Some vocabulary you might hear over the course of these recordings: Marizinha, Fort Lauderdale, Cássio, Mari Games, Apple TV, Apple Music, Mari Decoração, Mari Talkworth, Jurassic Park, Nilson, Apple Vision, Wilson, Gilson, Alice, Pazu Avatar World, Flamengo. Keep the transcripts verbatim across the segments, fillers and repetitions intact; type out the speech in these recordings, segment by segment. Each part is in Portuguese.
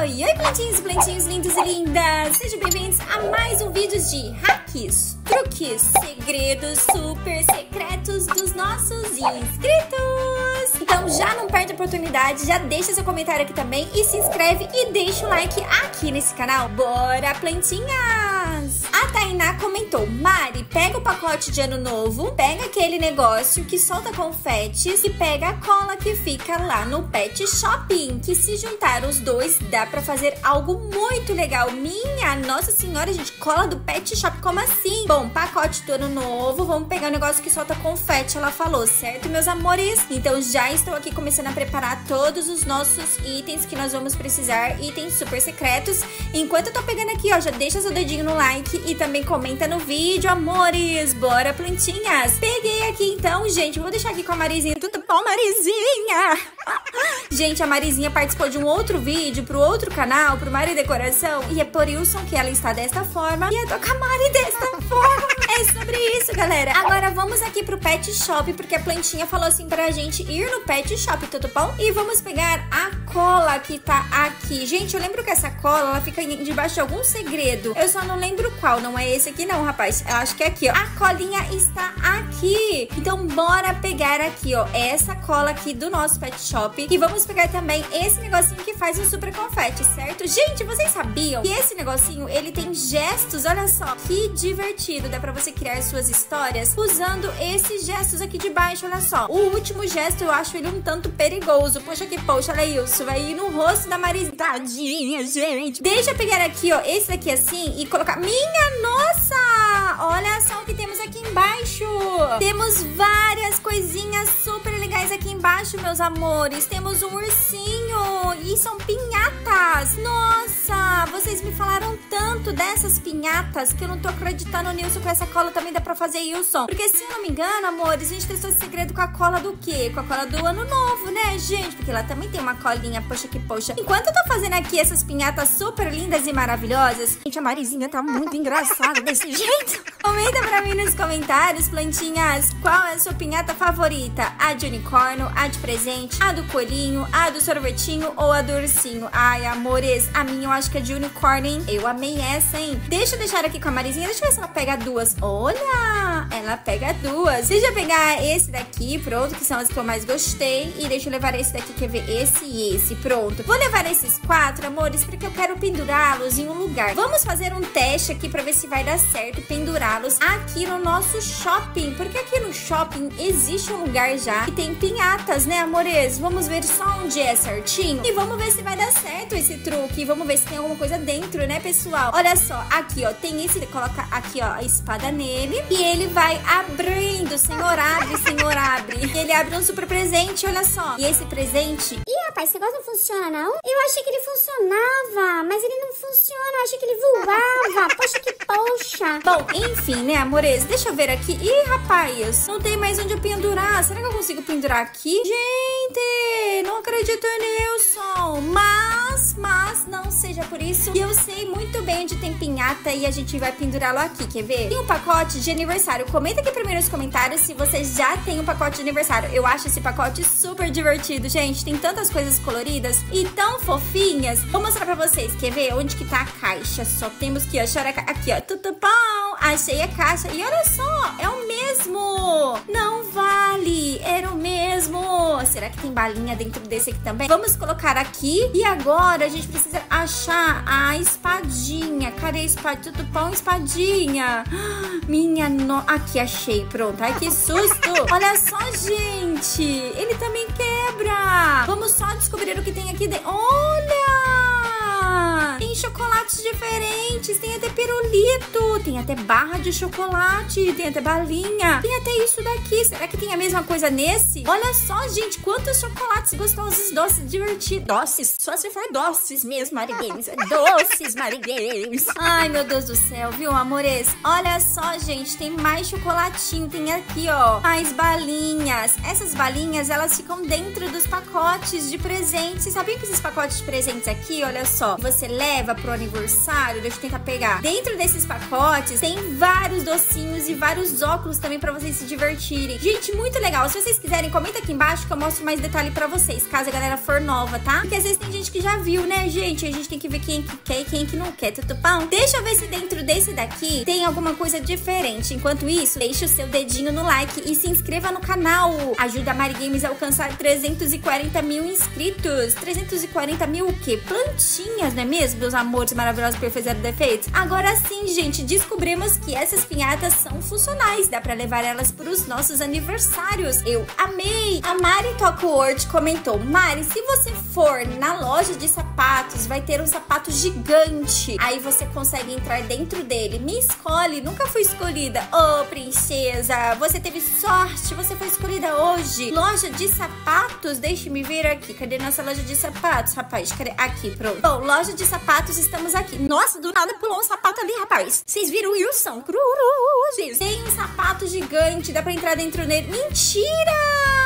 Oi, oi, plantinhos, plantinhos lindos e lindas! Sejam bem-vindos a mais um vídeo de hacks, truques, segredos super secretos dos nossos inscritos! Então já não perde a oportunidade, já deixa seu comentário aqui também e se inscreve e deixa o like aqui nesse canal. Bora, plantinhas! A Tainá comentou: Mari, pega o pacote de ano novo, pega aquele negócio que solta confetes e pega a cola que fica lá no pet shopping, que se juntar os dois dá Dá pra fazer algo muito legal. Minha Nossa Senhora, gente, cola do pet shop, como assim? Bom, pacote do ano novo, vamos pegar um negócio que solta confete, ela falou, certo, meus amores? Então já estou aqui começando a preparar todos os nossos itens que nós vamos precisar, itens super secretos. Enquanto eu tô pegando aqui, ó, já deixa seu dedinho no like e também comenta no vídeo, amores. Bora, plantinhas! Peguei aqui então, gente, vou deixar aqui com a Marizinha. Tudo bom, Marizinha? Gente, a Marizinha participou de um outro vídeo pro outro canal, pro Mari Decoração, e é por Wilson que ela está desta forma, e eu tô com a Mari desta forma. É sobre isso, galera. Agora vamos aqui pro pet shop, porque a plantinha falou assim pra gente ir no pet shop, tudo bom? E vamos pegar a cola que tá aqui. Gente, eu lembro que essa cola, ela fica debaixo de algum segredo, eu só não lembro qual. Não é esse aqui não, rapaz, eu acho que é aqui, ó. A colinha está aqui. Então bora pegar aqui, ó, essa cola aqui do nosso pet shop, e vamos pegar também esse negocinho que faz o super confete, certo? Gente, vocês sabiam que esse negocinho, ele tem gestos? Olha só, que divertido! Dá pra você criar suas histórias usando esses gestos aqui de baixo, olha só. O último gesto, eu acho ele um tanto perigoso. Poxa que poxa, olha isso, vai ir no rosto da Marizinha. Tadinha, gente! Deixa eu pegar aqui, ó, esse daqui assim e colocar... Minha nossa! Olha só o que temos aqui embaixo! Temos várias coisinhas super legais aqui embaixo, meus amores. Temos um ursinho e são pinhatas. Nossa, vocês me falaram tanto dessas pinhatas que eu não tô acreditando, Nilson, que essa cola também dá pra fazer, Wilson. Porque se eu não me engano, amores, a gente testou esse segredo com a cola do quê? Com a cola do ano novo, né, gente? Porque lá também tem uma colinha, poxa que poxa. Enquanto eu tô fazendo aqui essas pinhatas super lindas e maravilhosas, gente, a Marizinha tá muito engraçada desse jeito. Comenta pra mim nos comentários, plantinhas, qual é a sua pinhata favorita? A de unicórnio, a de presente, a do coelhinho, a do sorvetinho ou a do ursinho? Ai, amores, a minha eu acho que é de unicórnio, hein? Eu amei essa, hein? Deixa eu deixar aqui com a Marizinha, deixa eu ver se ela pega duas. Olha, ela pega duas. Deixa eu pegar esse daqui, pronto, que são as que eu mais gostei. E deixa eu levar esse daqui, quer ver? Esse e esse, pronto. Vou levar esses quatro, amores, porque eu quero pendurá-los em um lugar. Vamos fazer um teste aqui pra ver se vai dar certo pendurá-los aqui no nosso shopping. Porque aqui no shopping existe um lugar já que tem pinhatas, né, amores? Vamos ver só onde é certinho e vamos ver se vai dar certo esse truque. Vamos ver se tem alguma coisa dentro, né, pessoal? Olha só, aqui, ó, tem esse, coloca aqui, ó, a espada nele e ele vai abrindo. Senhor abre, senhor abre. E ele abre um super presente, olha só. E esse presente... Ih, rapaz, esse negócio não funciona, não? Eu achei que ele funcionava, mas ele não funciona. Eu achei que ele voava. Poxa, que poxa. Bom, enfim, né, amores? Deixa eu ver aqui. Ih, rapaz, não tem mais onde eu pendurar. Será que eu consigo pendurar aqui? Gente, não acredito, Nilson, mas... Mas não seja por isso, eu sei muito bem onde tem pinhata e a gente vai pendurá-lo aqui, quer ver? Tem um pacote de aniversário, comenta aqui primeiro nos comentários se você já tem um pacote de aniversário. Eu acho esse pacote super divertido, gente, tem tantas coisas coloridas e tão fofinhas. Vou mostrar pra vocês, quer ver? Onde que tá a caixa? Só temos que achar a caixa. Aqui, ó, tudo bom? Achei a caixa e olha só, é o mesmo! Não vale, era o mesmo! Será que tem balinha dentro desse aqui também? Vamos colocar aqui e agora Agora a gente precisa achar a espadinha. Cadê a espadinha? Tudo bom, espadinha? Minha no... Aqui, achei. Pronto. Ai, que susto. Olha só, gente. Ele também quebra. Vamos só descobrir o que tem aqui dentro. Olha! Tem chocolates diferentes. Tem até pirulito. Tem até barra de chocolate. Tem até balinha. Tem até isso daqui. Será que tem a mesma coisa nesse? Olha só, gente. Quantos chocolates gostosos, doces, divertidos. Doces. Só se for doces mesmo, Mari Games. Doces, Mari Games. Ai, meu Deus do céu, viu, amores? Olha só, gente, tem mais chocolatinho. Tem aqui, ó, mais balinhas. Essas balinhas, elas ficam dentro dos pacotes de presentes. Sabiam que esses pacotes de presentes aqui, olha só, você leva, leva pro aniversário, deixa eu tentar pegar. Dentro desses pacotes tem vários docinhos e vários óculos também pra vocês se divertirem. Gente, muito legal. Se vocês quiserem, comenta aqui embaixo que eu mostro mais detalhe pra vocês, caso a galera for nova, tá? Porque às vezes tem gente que já viu, né, gente? A gente tem que ver quem que quer e quem que não quer, tudo bom? Deixa eu ver se dentro desse daqui tem alguma coisa diferente. Enquanto isso, deixa o seu dedinho no like e se inscreva no canal. Ajuda a Mari Games a alcançar trezentos e quarenta mil inscritos. trezentos e quarenta mil o quê? Plantinhas, não é mesmo, meus amores maravilhosos, perfeitos, zero defeitos? Agora sim, gente, descobrimos que essas pinhatas são funcionais. Dá pra levar elas pros nossos aniversários. Eu amei! A Mari Talkworth comentou: Mari, se você for na loja de sapatos, vai ter um sapato gigante. Aí você consegue entrar dentro dele. Me escolhe, nunca fui escolhida. Ô, oh, princesa, você teve sorte, você foi escolhida hoje. Loja de sapatos, deixe-me ver aqui. Cadê nossa loja de sapatos, rapaz? Cadê? Aqui, pronto. Bom, loja de sapatos, estamos aqui. Nossa, do nada pulou um sapato ali, rapaz. Vocês viram o Wilson? Tem um sapato gigante, dá pra entrar dentro dele. Mentira!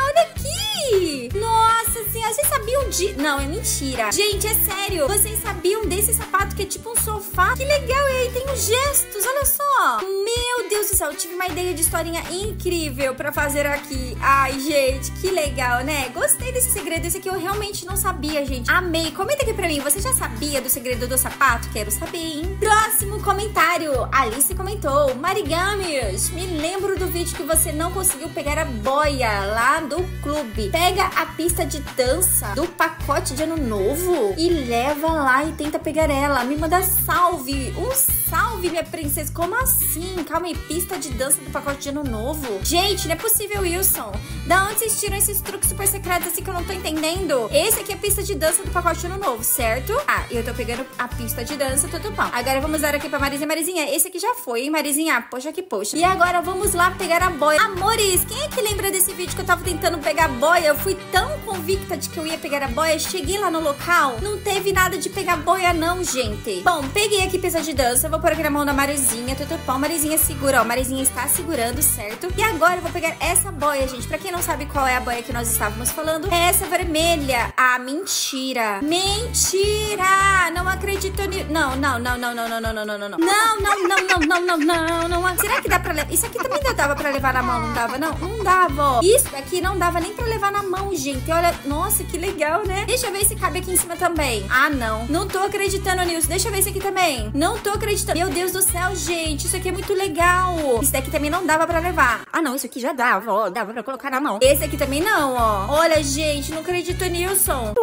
Olha aqui! Nossa senhora, vocês sabiam de... Não, é mentira. Gente, é sério. Vocês sabiam desse sapato que é tipo um sofá? Que legal, e aí tem os gestos, olha só. Meu Deus do céu, eu tive uma ideia de historinha incrível pra fazer aqui. Ai, gente, que legal, né? Gostei desse segredo, esse aqui eu realmente não sabia, gente. Amei. Comenta aqui pra mim, você já sabia do segredo do sapato? Quero saber, hein? Próximo comentário. Alice comentou: Mari Games, me lembro do vídeo que você não conseguiu pegar a boia lá do clube. Pega a pista de dança do pacote de ano novo e leva lá e tenta pegar ela. Me manda salve. Um salve, minha princesa. Como assim? Calma aí. Pista de dança do pacote de ano novo? Gente, não é possível, Wilson. Da onde vocês tiram esses truques super secretos assim que eu não tô entendendo? Esse aqui é a pista de dança do pacote de ano novo, certo? Ah, eu tô pegando a pista de dança, tudo bom. Agora vamos dar aqui pra Marizinha. Marizinha, esse aqui já foi, hein, Marizinha? Poxa que poxa. E agora vamos lá pegar a boia. Amores, quem é que lembra desse vídeo que eu tava tentando pegar a boia? Eu fui tão convicta de que eu ia pegar a boia, cheguei lá no local, não teve nada de pegar boia não, gente. Bom, peguei aqui pista de dança, vou pôr aqui na mão da Marizinha, tudo bom. Marizinha segura, ó, Marizinha está segurando, certo? E agora eu vou pegar essa boia, gente. Pra quem não sabe qual é a boia que nós estávamos falando, é essa vermelha. Ah, mentira. Mentira! Não acredito nisso. Não, não, não, não, não, não, não, não, não, não, não, não, não, não, não, não, não, não. Será que dá pra levar? Isso aqui também não dava pra levar na mão, não dava, não? Não dava, ó. Isso daqui não dava nem pra levar na mão, gente. Olha, nossa, que legal, né? Deixa eu ver se cabe aqui em cima também. Ah, não. Não tô acreditando nisso. Deixa eu ver isso aqui também. Não tô acreditando. Meu Deus do céu, gente. Isso aqui é muito legal. Isso daqui também não dava pra levar. Ah, não. Isso aqui já dava, ó. Dava pra colocar na mão. Esse aqui também não, ó. Olha, gente. Não acredito, Nilson.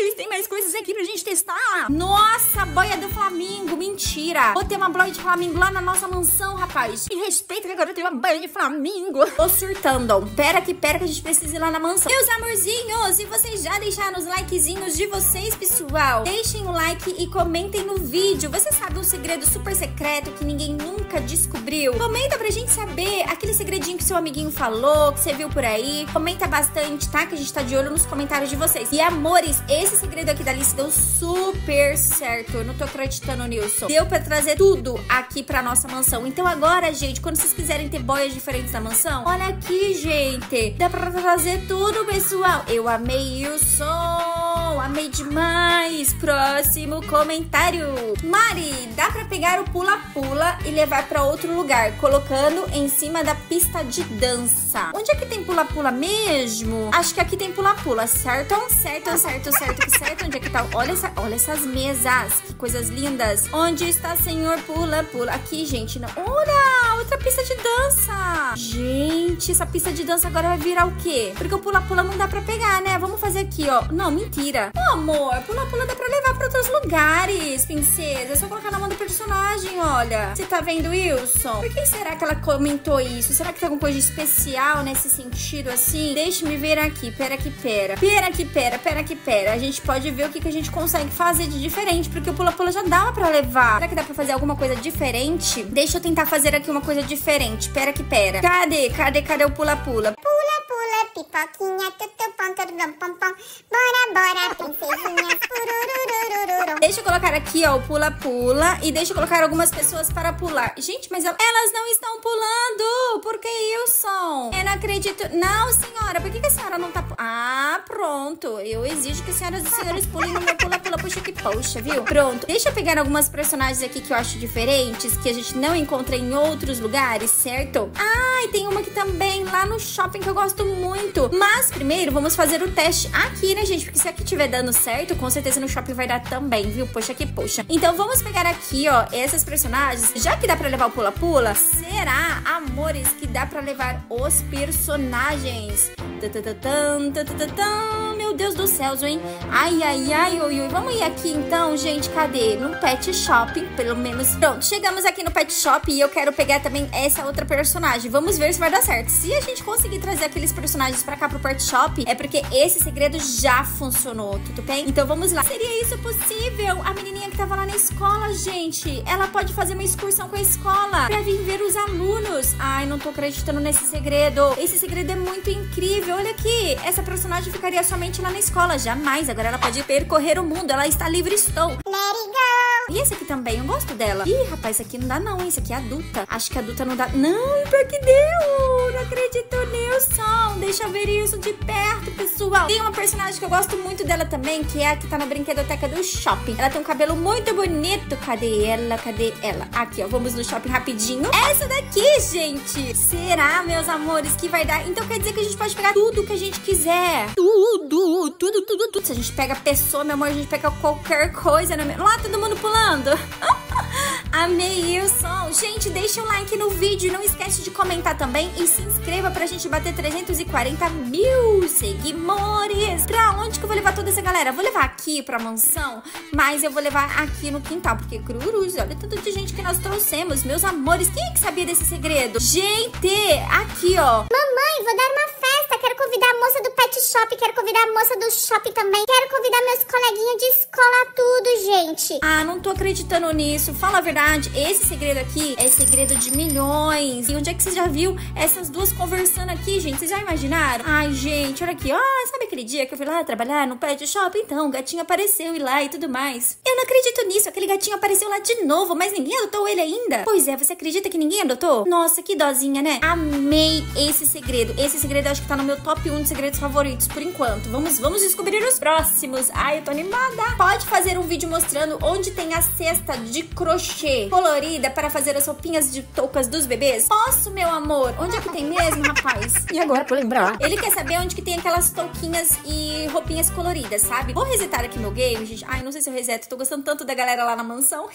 Eles têm mais coisas aqui pra gente testar. Nossa, boia do Flamengo. Mentira. Vou ter uma boia de Flamengo lá na nossa mansão, rapaz. Me respeita que agora eu tenho uma boia de Flamengo. Tô surtando. Pera que pera que a gente precisa ir lá na mansão. Meus amorzinhos, e vocês já deixaram os likezinhos de vocês, pessoal? Deixem o like e comentem no vídeo. Você sabe um segredo super secreto que ninguém nunca descobriu? Comenta pra gente saber. Aquele segredinho que seu amiguinho falou, que você viu por aí. Comenta bastante, tá? Que a gente tá de olho nos comentários de vocês. E amores, esse segredo aqui da Alice deu super certo. Eu não tô acreditando, Nilson. Deu pra trazer tudo aqui pra nossa mansão. Então agora, gente, quando vocês quiserem ter boias diferentes na mansão, olha aqui, gente. Dá pra trazer tudo, pessoal. Eu amei, Wilson. Amei demais. Próximo comentário. Mari, dá pra pegar o pula-pula e levar pra outro lugar, colocando em cima da pista de dança. Onde é que tem pula-pula mesmo? Acho que aqui tem pula-pula, certo? Certo, certo, certo, certo. Onde é que tá? Olha, essa, olha essas mesas. Que coisas lindas. Onde está, senhor? Pula, pula. Aqui, gente. Não. Olha, outra pista de dança. Gente, essa pista de dança agora vai virar o quê? Porque o pula-pula não dá pra pegar, né? Vamos fazer aqui, ó. Não, mentira. Ô, amor, pula-pula dá pra levar pra outros lugares, princesa. É só colocar na mão do personagem, olha. Você tá vendo, Wilson? Por que será que ela comentou isso? Será que tem alguma coisa especial nesse sentido, assim? Deixa-me ver aqui. Pera que pera. Pera que pera, pera que pera. A gente pode ver o que, que a gente consegue fazer de diferente, porque o pula-pula já dá pra levar. Será que dá pra fazer alguma coisa diferente? Deixa eu tentar fazer aqui uma coisa diferente. Pera que pera. Cadê? Cadê? Cadê o pula-pula? Pula-pula, pipoquinha, tutupom, tutupom, pom, pom. Bora, bora, princesinha, pururururururum. Deixa eu colocar aqui, ó, o pula-pula e deixa eu colocar algumas pessoas para pular. Gente, mas elas não estão pulando. Por que, Wilson? Eu não acredito. Não, senhora, por que, que a senhora não tá... Ah, pronto. Eu exijo que senhoras e senhores pulem no meu pula-pula. Puxa que poxa, viu? Pronto, deixa eu pegar algumas personagens aqui que eu acho diferentes, que a gente não encontra em outros lugares, certo? Ah, e tem uma aqui também, lá no shopping, que eu gosto muito. Mas primeiro, vamos fazer o teste aqui, né, gente? Porque se aqui tiver dando certo, com certeza no shopping vai dar também, viu? Poxa que poxa. Então vamos pegar aqui, ó, essas personagens. Já que dá pra levar o pula-pula, será, amores, que dá pra levar os personagens? Tantantantã, tantantantã. Meu Deus do céu, hein? Ai, ai, ai, oi, oi. Vamos ir aqui então, gente. Cadê? No pet shop, pelo menos. Pronto, chegamos aqui no pet shop e eu quero pegar também essa outra personagem. Vamos ver se vai dar certo. Se a gente conseguir trazer aqueles personagens pra cá pro pet shop, é porque esse segredo já funcionou, tudo bem? Então vamos lá. Seria isso possível? A menininha que tava lá na escola, gente, ela pode fazer uma excursão com a escola pra vir ver os alunos. Ai, não tô acreditando nesse segredo. Esse segredo é muito incrível. Olha aqui, essa personagem ficaria somente lá na escola. Jamais, agora ela pode percorrer o mundo. Ela está livre, estou. Let it go. E esse aqui também, eu gosto dela. Ih, rapaz, isso aqui não dá não, hein? Isso aqui é adulta. Acho que adulta não dá. Não, pior que deu. Não acredito, Nilson. Deixa eu ver isso de perto, pessoal. Tem uma personagem que eu gosto muito dela também, que é a que tá na brinquedoteca do shopping. Ela tem um cabelo muito bonito. Cadê ela? Cadê ela? Aqui, ó. Vamos no shopping rapidinho. Essa daqui, gente. Será, meus amores, que vai dar? Então quer dizer que a gente pode pegar tudo que a gente quiser. Tudo, tudo, tudo, tudo. Se a gente pega pessoa, meu amor, a gente pega qualquer coisa, né? Lá todo mundo pulando. Amei, Wilson. Gente, deixa um like no vídeo. Não esquece de comentar também. E se inscreva pra gente bater trezentos e quarenta mil seguidores. Pra onde que eu vou levar toda essa galera? Vou levar aqui pra mansão, mas eu vou levar aqui no quintal, porque crurus, olha tanto de gente que nós trouxemos. Meus amores, quem é que sabia desse segredo? Gente, aqui, ó. Mamãe, vou dar uma festa. Quero convidar a moça do pet shop. Quero convidar a moça do shopping também. Quero convidar meus coleguinhas de escola, tudo, gente. Ah, não tô acreditando nisso. Fala a verdade. Esse segredo aqui é segredo de milhões. E onde é que você já viu essas duas conversando aqui, gente? Vocês já imaginaram? Ai, gente, olha aqui, ó. Oh, sabe aquele dia que eu fui lá trabalhar no pet shop? Então, o gatinho apareceu e lá e tudo mais. Eu não acredito nisso. Aquele gatinho apareceu lá de novo, mas ninguém adotou ele ainda. Pois é, você acredita que ninguém adotou? Nossa, que dozinha, né? Amei esse segredo. Esse segredo eu acho que tá no meu top um de segredos favoritos, por enquanto. Vamos, vamos descobrir os próximos. Ai, eu tô animada. Pode fazer um vídeo mostrando onde tem a cesta de crochê colorida para fazer as roupinhas de toucas dos bebês? Posso, meu amor? Onde é que tem mesmo, rapaz? E agora, pra lembrar? Ele quer saber onde que tem aquelas touquinhas e roupinhas coloridas, sabe? Vou resetar aqui meu game, gente. Ai, não sei se eu reseto. Tô gostando tanto da galera lá na mansão.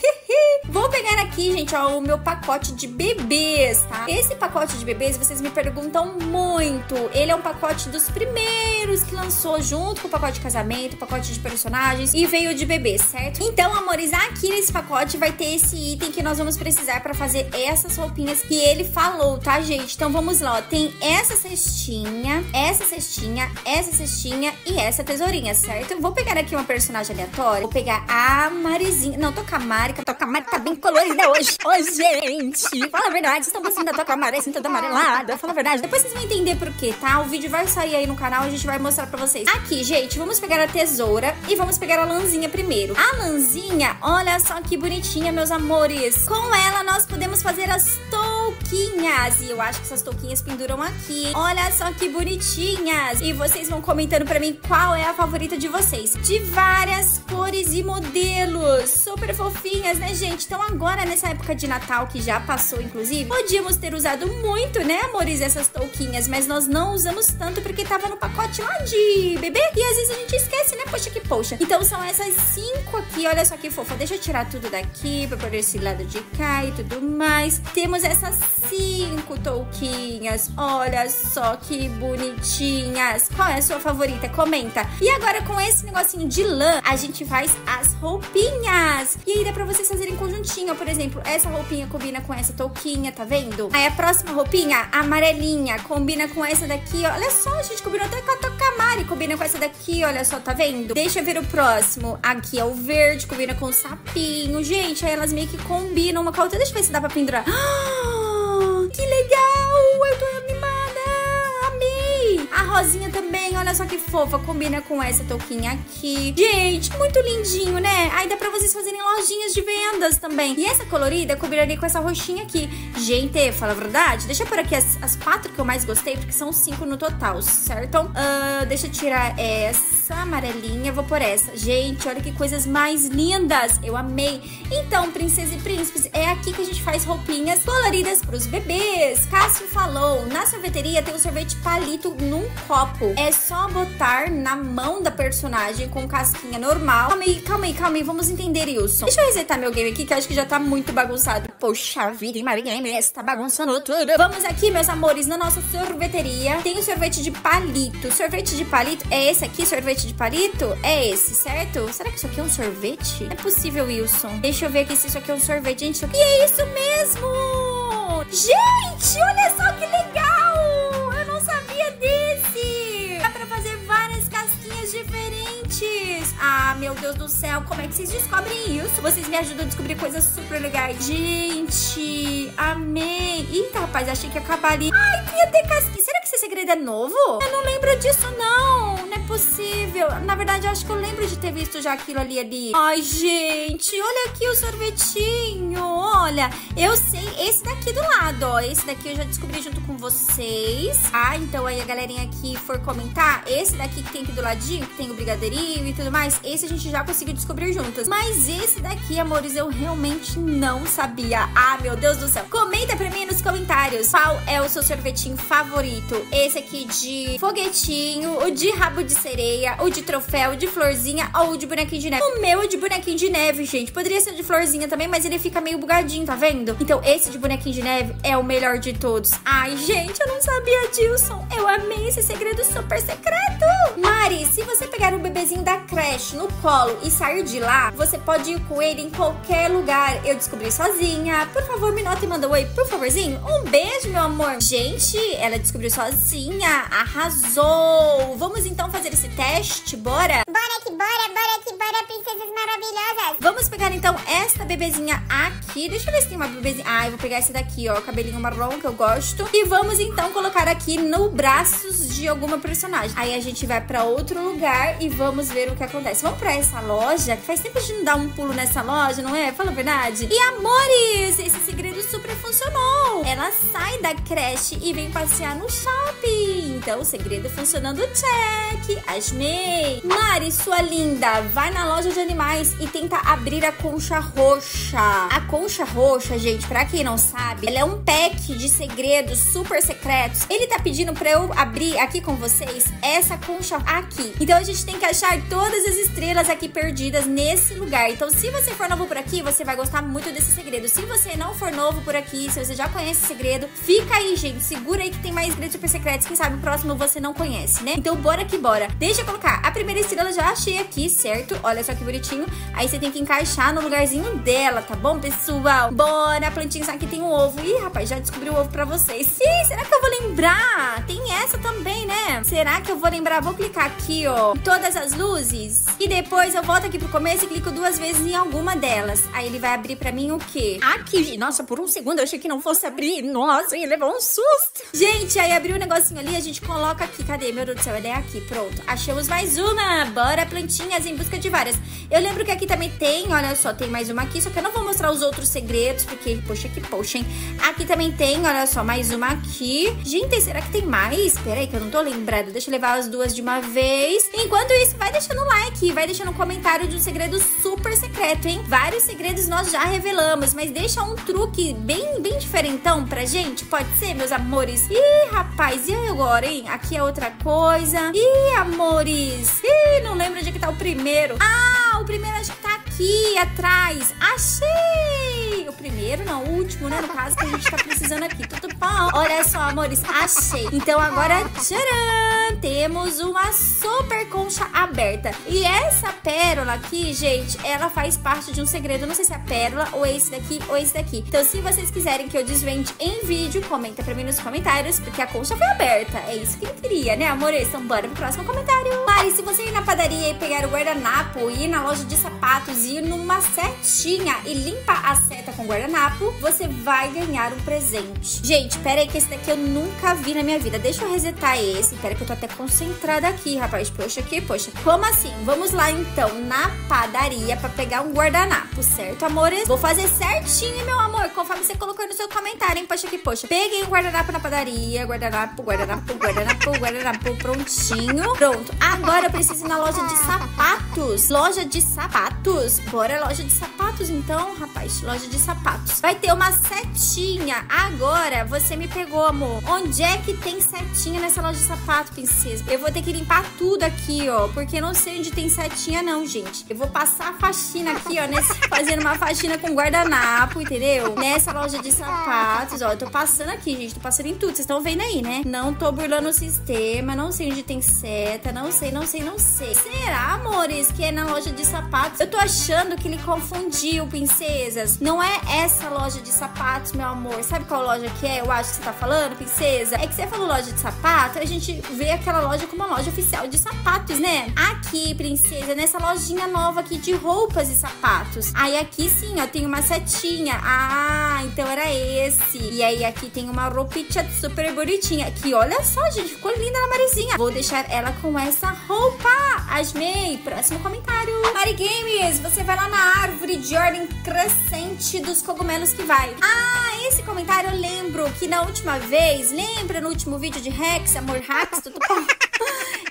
Vou pegar aqui, gente, ó, o meu pacote de bebês, tá? Esse pacote de bebês, vocês me perguntam muito. Ele é um pacote dos primeiros que lançou junto com o pacote de casamento, pacote de personagens e veio de bebês, certo? Então, amores, aqui nesse pacote vai ter esse item que nós vamos precisar pra fazer essas roupinhas que ele falou, tá, gente? Então vamos lá, ó. Tem essa cestinha, essa cestinha, essa cestinha e essa tesourinha, certo? Vou pegar aqui uma personagem aleatória. Vou pegar a Marizinha. Não, tô com a Mari. Tô com a Mari, tá bem colorida hoje. Ô, oh, gente, fala a verdade. Vocês estão gostando da toca amarela, assim, toda amarelada. Fala a verdade. Depois vocês vão entender por quê, tá? O vídeo vai sair aí no canal e a gente vai mostrar pra vocês. Aqui, gente, vamos pegar a tesoura e vamos pegar a lãzinha primeiro. A lãzinha, olha só que bonitinha, meus amores. Amores, com ela nós podemos fazer as touquinhas. E eu acho que essas touquinhas penduram aqui, hein? Olha só que bonitinhas. E vocês vão comentando pra mim qual é a favorita de vocês. De várias cores e modelos. Super fofinhas, né, gente? Então agora, nessa época de Natal, que já passou, inclusive, podíamos ter usado muito, né, amores, essas touquinhas. Mas nós não usamos tanto porque tava no pacote lá de bebê. E às vezes a gente esquece, né? Poxa que poxa. Então são essas cinco aqui. Olha só que fofa. Deixa eu tirar tudo daqui pra poder esse lado de cá e tudo mais. Temos essas cinco touquinhas. Olha só que bonitinhas. Qual é a sua favorita? Comenta. E agora com esse negocinho de lã, a gente faz as roupinhas. E aí dá pra vocês fazerem conjuntinho. Por exemplo, essa roupinha combina com essa touquinha, tá vendo? Aí a próxima roupinha, amarelinha, combina com essa daqui, ó. Olha só, a gente combinou até com a Tocamari. Combina com essa daqui, olha só, tá vendo? Deixa eu ver o próximo. Aqui é o verde, combina com o sapinho. Gente, aí elas meio que combinam uma com a outra. Deixa eu ver se dá pra pendurar. Oh, que legal! Eu tô animada! Amei! A rosinha também, olha só que fofa. Combina com essa touquinha aqui. Gente, muito lindinho, né? Aí dá pra vocês fazerem lojinhas de vendas também. E essa colorida combinaria com essa roxinha aqui. Gente, fala a verdade. Deixa eu pôr aqui as, as quatro que eu mais gostei, porque são cinco no total, certo? Uh, deixa eu tirar essa. essa amarelinha, vou por essa. Gente, olha que coisas mais lindas, eu amei. Então, princesas e príncipes, é aqui que a gente faz roupinhas coloridas pros bebês. Cássio falou, na sorveteria tem um sorvete palito num copo. É só botar na mão da personagem com casquinha normal. Calma aí, calma aí, calma aí, vamos entender, Wilson. Deixa eu resetar meu game aqui, que eu acho que já tá muito bagunçado. Poxa vida, hein, Mari Games, tá bagunçando tudo. Vamos aqui, meus amores, na nossa sorveteria. Tem o sorvete de palito. Sorvete de palito, é esse aqui, sorvete de palito? É esse, certo? Será que isso aqui é um sorvete? Não é possível, Wilson. Deixa eu ver aqui se isso aqui é um sorvete. Gente, isso aqui... E é isso mesmo! Gente, olha só que legal! Eu não sabia desse! Dá pra fazer várias casquinhas diferentes! Ah, meu Deus do céu! Como é que vocês descobrem isso? Vocês me ajudam a descobrir coisas super legais. Gente, amei! Eita, rapaz, achei que ia acabar ali. Ai, queria ter casquinha. Será que esse segredo é novo? Eu não lembro disso, não! Não é possível. Na verdade, eu acho que eu lembro de ter visto já aquilo ali, ali. Ai, gente, olha aqui o sorvetinho. Olha, eu sei esse daqui do lado, ó. Esse daqui eu já descobri junto com vocês. Ah, então aí a galerinha que for comentar, esse daqui que tem aqui do ladinho, que tem o brigadeirinho e tudo mais, esse a gente já conseguiu descobrir juntas. Mas esse daqui, amores, eu realmente não sabia. Ah, meu Deus do céu. Comenta pra mim nos comentários qual é o seu sorvetinho favorito. Esse aqui de foguetinho, o de rabo de sereia, o de troféu, de florzinha ou de bonequinho de neve. O meu é de bonequinho de neve, gente. Poderia ser de florzinha também, mas ele fica meio bugadinho, tá vendo? Então esse de bonequinho de neve é o melhor de todos. Ai, gente, eu não sabia, Gilson. Eu amei esse segredo super secreto. Mari, se você pegar um bebezinho da creche no colo e sair de lá, você pode ir com ele em qualquer lugar. Eu descobri sozinha. Por favor, me nota e manda um oi, por favorzinho. Um beijo, meu amor. Gente, ela descobriu sozinha. Arrasou. Vamos então fazer esse teste, bora? Bora que bora, bora que bora, princesas maravilhosas. Vamos pegar então esta bebezinha aqui. Deixa eu ver se tem uma bebezinha. Ah, eu vou pegar essa daqui, ó, cabelinho marrom que eu gosto. E vamos então colocar aqui no braços de alguma personagem. Aí a gente vai pra outro lugar e vamos ver o que acontece. Vamos pra essa loja, que faz tempo a gente não dar um pulo nessa loja, não é? Fala a verdade. E amores, esse segredo super funcionou. Ela sai da creche e vem passear no shopping. Então o segredo funcionando, check. Asmei. Mari, sua linda, vai na loja de animais e tenta abrir a concha roxa. A concha roxa, gente, pra quem não sabe, ela é um pack de segredos super secretos. Ele tá pedindo pra eu abrir aqui com vocês essa concha aqui. Então a gente tem que achar todas as estrelas aqui perdidas nesse lugar. Então se você for novo por aqui, você vai gostar muito desse segredo. Se você não for novo por aqui, se você já conhece o segredo, fica aí, gente. Segura aí que tem mais segredos super secretos. Quem sabe o próximo você não conhece, né? Então bora que bora. Deixa eu colocar a primeira estrela, já achei aqui, certo? Olha só que bonitinho. Aí você tem que encaixar no lugarzinho dela, tá bom, pessoal? Bora, plantinha, aqui tem um ovo. Ih, rapaz, já descobri o ovo pra vocês. Ih, será que eu vou lembrar? Tem essa também, né? Será que eu vou lembrar? Vou clicar aqui, ó, em todas as luzes. E depois eu volto aqui pro começo e clico duas vezes em alguma delas. Aí ele vai abrir pra mim o quê? Aqui, nossa, por um segundo eu achei que não fosse abrir. Nossa, ele levou um susto. Gente, aí abriu um negocinho ali, a gente coloca aqui. Cadê? Meu Deus do céu, ele é aqui, pronto. Achamos mais uma. Bora, plantinhas, em busca de várias. Eu lembro que aqui também tem, olha só, tem mais uma aqui. Só que eu não vou mostrar os outros segredos, porque, poxa, que poxa, hein? Aqui também tem, olha só, mais uma aqui. Gente, será que tem mais? Pera aí, que eu não tô lembrada. Deixa eu levar as duas de uma vez. Enquanto isso, vai deixando um like, vai deixando um comentário de um segredo super secreto, hein? Vários segredos nós já revelamos, mas deixa um truque bem, bem diferentão pra gente. Pode ser, meus amores? Ih, rapaz, e agora, hein? Aqui é outra coisa. Ih, amores. Ih, não lembro onde é que tá o primeiro. Ah, o primeiro acho que tá aqui atrás. Achei! O primeiro, não, o último, né? No caso, que a gente tá precisando aqui. Tudo bom? Olha só, amores, achei. Então agora, tcharam! Temos uma super concha aberta. E essa pérola aqui, gente, ela faz parte de um segredo. Não sei se é a pérola, ou esse daqui, ou esse daqui. Então se vocês quiserem que eu desvende em vídeo, comenta pra mim nos comentários, porque a concha foi aberta. É isso que eu queria, né, amores? Então bora pro próximo comentário. Mari, se você ir na padaria e pegar o guardanapo e ir na loja de sapatos e ir numa setinha e limpa a seta com o guardanapo, você vai ganhar um presente. Gente, pera aí que esse daqui eu nunca vi na minha vida. Deixa eu resetar esse. Pera que eu tô até concentrada aqui, rapaz. Poxa aqui, poxa. Como assim? Vamos lá, então, na padaria pra pegar um guardanapo, certo, amores? Vou fazer certinho, meu amor, conforme você colocou no seu comentário, hein? Poxa aqui, poxa. Peguei um guardanapo na padaria. Guardanapo, guardanapo, guardanapo, guardanapo. Prontinho. Pronto. Agora eu preciso ir na loja de sapatos. Loja de sapatos. Bora, loja de sapatos, então, rapaz. Loja de sapatos. Vai ter uma setinha. Agora, você me pegou, amor. Onde é que tem setinha nessa loja de sapato, princesa? Eu vou ter que limpar tudo aqui, ó, porque eu não sei onde tem setinha, não, gente. Eu vou passar a faxina aqui, ó, nesse, fazendo uma faxina com guardanapo, entendeu? Nessa loja de sapatos, ó, eu tô passando aqui, gente, tô passando em tudo, vocês estão vendo aí, né? Não tô burlando o sistema, não sei onde tem seta, não sei, não sei, não sei. Será, amores, que é na loja de sapatos? Eu tô achando que ele confundiu, princesas. Não é essa loja de sapatos, meu amor. Sabe qual loja que é? Eu acho que você tá falando, princesa. É que você falou loja de sapato, a gente vê aquela loja como uma loja oficial de sapatos, né? Aqui, princesa, nessa lojinha nova aqui de roupas e sapatos. Aí aqui sim, ó, tem uma setinha. Ah, então era esse. E aí aqui tem uma roupinha super bonitinha. Que olha só, gente, ficou linda na Marizinha. Vou deixar ela com essa roupa. Asmei, próximo comentário. Mari Games, você vai lá na árvore de ordem crescente dos cogumelos que vai. Ah, esse comentário eu lembro que na última vez, lembra no último vídeo de Rex, amor, Rex, tudo bom?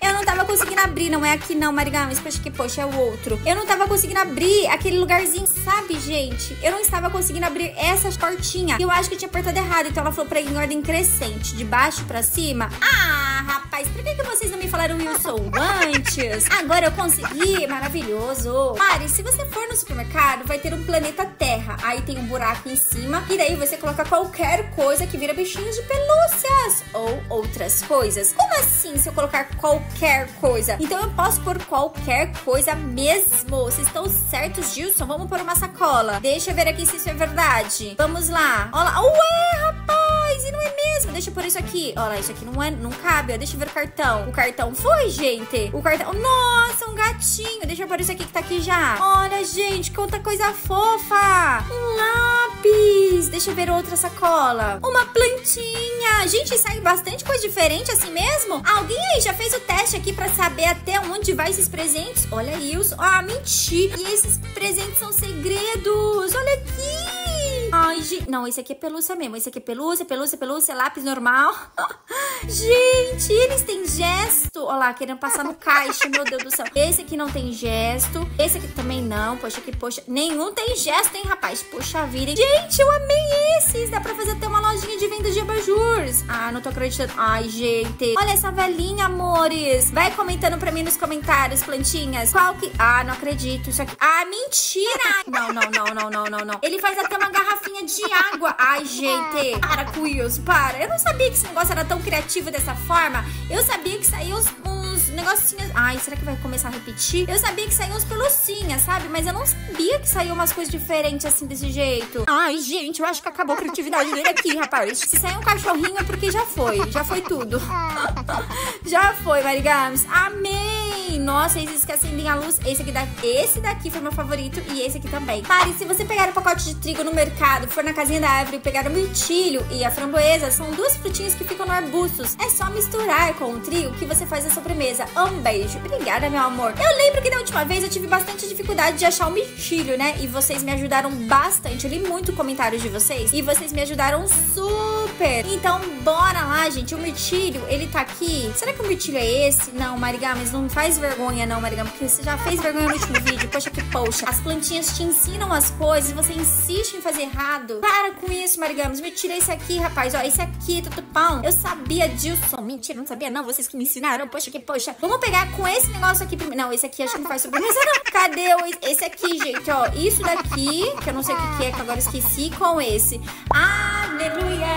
Eu não tava conseguindo abrir, não é aqui não, Mari Games, poxa que poxa, é o outro. Eu não tava conseguindo abrir aquele lugarzinho, sabe, gente? Eu não estava conseguindo abrir essa portinha. Eu acho que eu tinha apertado errado, então ela falou pra ir em ordem crescente, de baixo pra cima. Ah, rapaz, por que que vocês não me falaram Wilson antes? Agora eu consegui, maravilhoso. Mari, se você for no supermercado, vai ter um planeta Terra. Aí tem um buraco em cima, e daí você coloca qualquer coisa que vira bichinhos de pelúcias ou outras coisas. Como assim, se eu colocar qualquer coisa? Então eu posso pôr qualquer coisa mesmo. Vocês estão certos, Gilson? Vamos pôr uma sacola. Deixa eu ver aqui se isso é verdade. Vamos lá. Olha lá. Ué, rapaz, e não é mesmo? Deixa eu pôr isso aqui. Olha lá, isso aqui não, é, não cabe. Ó. Deixa eu ver o cartão. O cartão foi, gente? O cartão... Nossa, um gatinho. Deixa eu pôr isso aqui que tá aqui já. Olha, gente, quanta coisa fofa. Um lápis. Deixa eu ver outra sacola. Uma plantinha. Gente, sai bastante coisa diferente assim mesmo? Alguém aí já fez o teste aqui pra saber até onde vai esses presentes? Olha isso. Ah, mentira. E esses presentes são segredos. Olha aqui. Ai, gente. Não, esse aqui é pelúcia mesmo. Esse aqui é pelúcia, pelúcia, pelúcia, lápis normal. Gente, eles têm gesto. Olha lá, querendo passar no caixa, meu Deus do céu. Esse aqui não tem gesto. Esse aqui também não. Poxa, que poxa. Nenhum tem gesto, hein, rapaz? Poxa vida, hein? Gente, eu amei esses. Dá pra fazer até uma lojinha de venda de abajures. Ah, não tô acreditando. Ai, gente. Olha essa velhinha, amores. Vai comentando pra mim nos comentários, plantinhas. Qual que... Ah, não acredito. Isso aqui... Ah, mentira! Não, não, não, não, não, não, não. Ele faz até uma garrafinha de água. Ai, gente. Para com isso, para. Eu não sabia que esse negócio era tão criativo dessa forma. Eu sabia que saiu uns, uns negocinhos... Ai, será que vai começar a repetir? Eu sabia que saiu uns pelucinhas, sabe? Mas eu não sabia que saiu umas coisas diferentes assim, desse jeito. Ai, gente, eu acho que acabou a criatividade dele aqui, rapaz. Se sair um cachorrinho é porque já foi. Já foi tudo. Já foi, Mari Games. Amei! Nossa, esses que acendem a luz. Esse aqui da... esse daqui foi meu favorito e esse aqui também. Mari, se você pegar o pacote de trigo no mercado, for na casinha da árvore e pegar o mirtilho e a framboesa, são duas frutinhas que ficam no arbusto. É só misturar com o trigo que você faz a sobremesa. Um beijo. Obrigada, meu amor. Eu lembro que da última vez eu tive bastante dificuldade de achar o mirtilho, né? E vocês me ajudaram bastante. Eu li muito comentários de vocês e vocês me ajudaram super. Então, bora lá, gente. O mirtilho, ele tá aqui. Será que o mirtilho é esse? Não, Mari Games, não faz vergonha não, Mari Games, porque você já fez vergonha no último vídeo. Poxa que poxa. As plantinhas te ensinam as coisas e você insiste em fazer errado. Para com isso, Mari Games. Me tira esse aqui, rapaz. Ó, esse aqui, tudo pão. Eu sabia, Gilson. Mentira, não sabia não, vocês que me ensinaram. Poxa que poxa. Vamos pegar com esse negócio aqui primeiro. Não, esse aqui acho que não faz sobremesa não. Cadê o... esse aqui, gente, ó. Isso daqui, que eu não sei o que que é, que agora esqueci, com esse. Aleluia,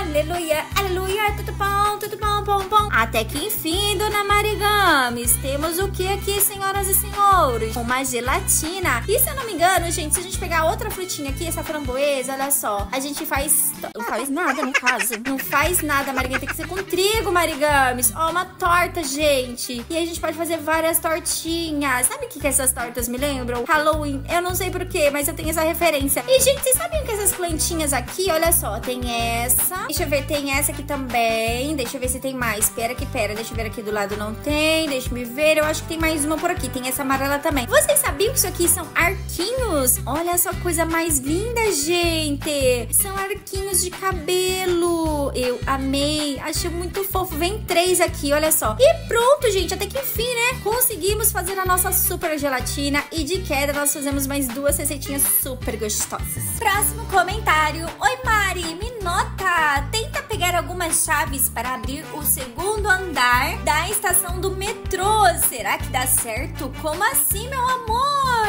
aleluia, aleluia. Tudo bom, tudo bom, bom, bom. Até que enfim, dona Mari Games, temos o que aqui, senhoras e senhores? Uma gelatina. E se eu não me engano, gente, se a gente pegar outra frutinha aqui, essa framboesa, olha só, a gente faz... Não faz nada, no caso. Não faz nada, Mari Games, tem que ser com trigo, Mari Games. Ó, uma torta, gente. E a gente pode fazer várias tortinhas. Sabe o que que essas tortas me lembram? Halloween. Eu não sei porquê, mas eu tenho essa referência. E, gente, vocês sabiam que essas plantinhas aqui, olha só, tem essa. Deixa Deixa eu ver, tem essa aqui também. Deixa eu ver se tem mais. Pera que pera. Deixa eu ver aqui do lado, não tem. Deixa eu ver. Eu acho que tem mais uma por aqui. Tem essa amarela também. Vocês sabiam que isso aqui são arquinhos? Olha só, coisa mais linda, gente. São arquinhos de cabelo. Eu amei. Achei muito fofo. Vem três aqui, olha só. E pronto, gente. Até que enfim, né? Conseguimos fazer a nossa super gelatina. E de queda, nós fizemos mais duas receitinhas super gostosas. Próximo comentário. Oi, Mari. Me nota. Tenta pegar algumas chaves para abrir o segundo andar da estação do metrô. Será que dá certo? Como assim, meu amor?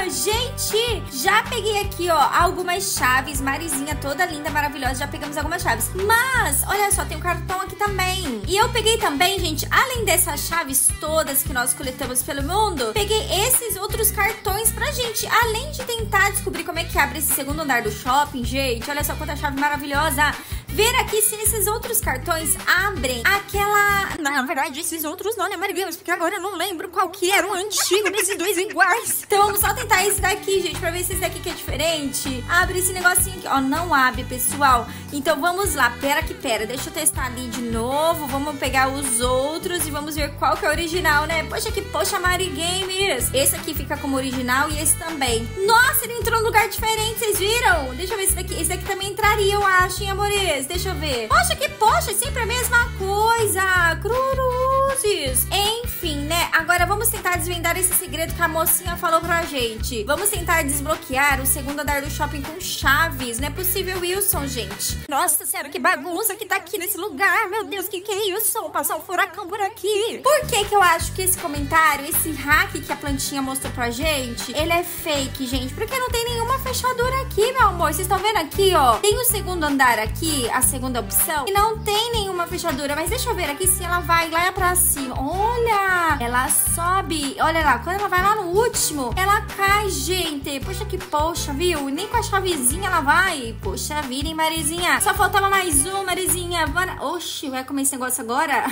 Gente, já peguei aqui, ó, algumas chaves. Marizinha toda linda, maravilhosa. Já pegamos algumas chaves. Mas, olha só, tem um cartão aqui também. E eu peguei também, gente, além dessas chaves todas que nós coletamos pelo mundo, peguei esses outros cartões pra gente. Além de tentar descobrir como é que abre esse segundo andar do shopping, gente. Olha só quanta chave maravilhosa. Ver aqui se esses outros cartões abrem aquela... Na verdade, esses outros não, né, Mari Games? Porque agora eu não lembro qual que era o antigo desses dois iguais. Então vamos só tentar esse daqui, gente, pra ver se esse daqui que é diferente. Abre esse negocinho aqui. Ó, não abre, pessoal. Então vamos lá. Pera que pera. Deixa eu testar ali de novo. Vamos pegar os outros e vamos ver qual que é o original, né? Poxa que poxa, Mari Games. Esse aqui fica como original e esse também. Nossa, ele entrou num lugar diferente, vocês viram? Deixa eu ver esse daqui. Esse daqui também entraria, eu acho, hein, amores? Deixa eu ver. Poxa, que poxa, sempre a mesma coisa. Cruruzes. Enfim, né? Agora vamos tentar desvendar esse segredo que a mocinha falou pra gente. Vamos tentar desbloquear o segundo andar do shopping com chaves. Não é possível, Wilson, gente. Nossa, sério, que bagunça que tá aqui nesse lugar. Meu Deus, que que é isso? Passar um furacão por aqui. Por que que eu acho que esse comentário, esse hack que a plantinha mostrou pra gente, ele é fake, gente? Porque não tem nenhuma fechadura aqui, meu amor. Vocês estão vendo aqui, ó. Tem o segundo andar aqui, a segunda opção, e não tem nenhuma fechadura. Mas deixa eu ver aqui se ela vai lá pra cima. Olha! Ela sobe. Olha lá, quando ela vai lá no último, ela cai, gente. Poxa que poxa, viu? Nem com a chavezinha ela vai. Poxa vida, hein, Marizinha? Só faltava mais uma, Marizinha. Bora... Oxi, vai comer esse negócio agora?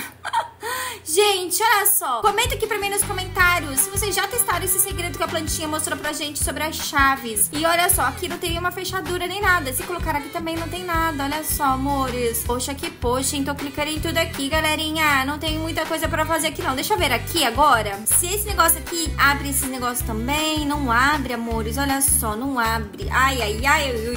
Gente, olha só. Comenta aqui pra mim nos comentários se vocês já testaram esse segredo que a plantinha mostrou pra gente sobre as chaves. E olha só, aqui não tem uma fechadura nem nada. Se colocar aqui também não tem nada, olha só, amores. Poxa que poxa, então clicarei em tudo aqui, galerinha. Não tem muita coisa pra fazer aqui não. Deixa eu ver aqui agora. Se esse negócio aqui abre esse negócio também. Não abre, amores, olha só, não abre. Ai, ai, ai, ai, ai.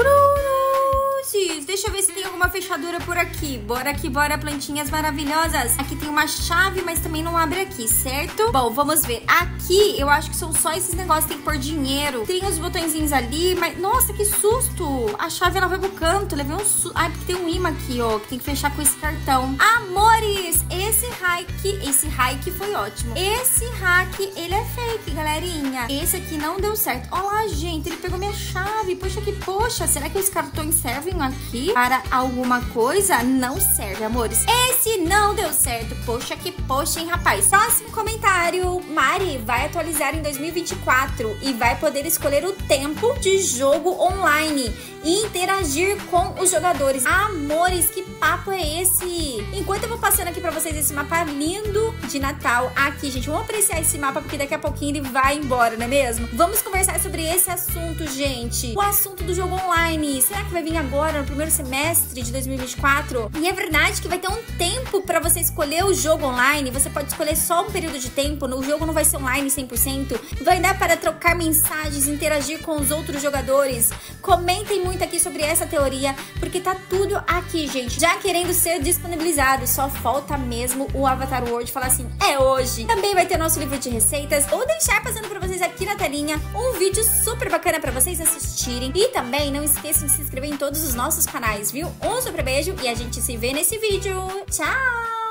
Deixa eu ver se tem alguma fechadura por aqui. Bora aqui, bora, plantinhas maravilhosas. Aqui tem uma chave, mas também não abre aqui, certo? Bom, vamos ver. Aqui, eu acho que são só esses negócios. Tem que pôr dinheiro. Tem os botõezinhos ali, mas... Nossa, que susto! A chave, ela vai pro canto. Levei um susto. Ai, porque tem um imã aqui, ó, que tem que fechar com esse cartão. Amores, esse hack... Esse hack foi ótimo. Esse hack, ele é fake, galerinha. Esse aqui não deu certo. Olha lá, gente, ele pegou minha chave. Poxa que poxa. Será que os cartões servem aqui para alguma coisa? Não serve, amores. Esse não deu certo. Poxa que poxa, hein, rapaz. Próximo comentário. Mari vai atualizar em dois mil e vinte e quatro e vai poder escolher o tempo de jogo online e interagir com os jogadores. Amores, que papo é esse? Enquanto eu vou passando aqui pra vocês esse mapa lindo de Natal aqui, gente. Vamos apreciar esse mapa porque daqui a pouquinho ele vai embora, não é mesmo? Vamos conversar sobre esse assunto, gente. O assunto do jogo online. Será que vai vir agora? No primeiro semestre de dois mil e vinte e quatro. E é verdade que vai ter um tempo pra você escolher o jogo online. Você pode escolher só um período de tempo. O jogo não vai ser online cem por cento. Vai dar para trocar mensagens, interagir com os outros jogadores. Comentem muito aqui sobre essa teoria, porque tá tudo aqui, gente, já querendo ser disponibilizado. Só falta mesmo o Avatar World falar assim, é hoje. Também vai ter nosso livro de receitas. Vou deixar passando pra vocês aqui na telinha um vídeo super bacana pra vocês assistirem. E também não esqueçam de se inscrever em todos os nossos canais, viu? Um super beijo e a gente se vê nesse vídeo. Tchau!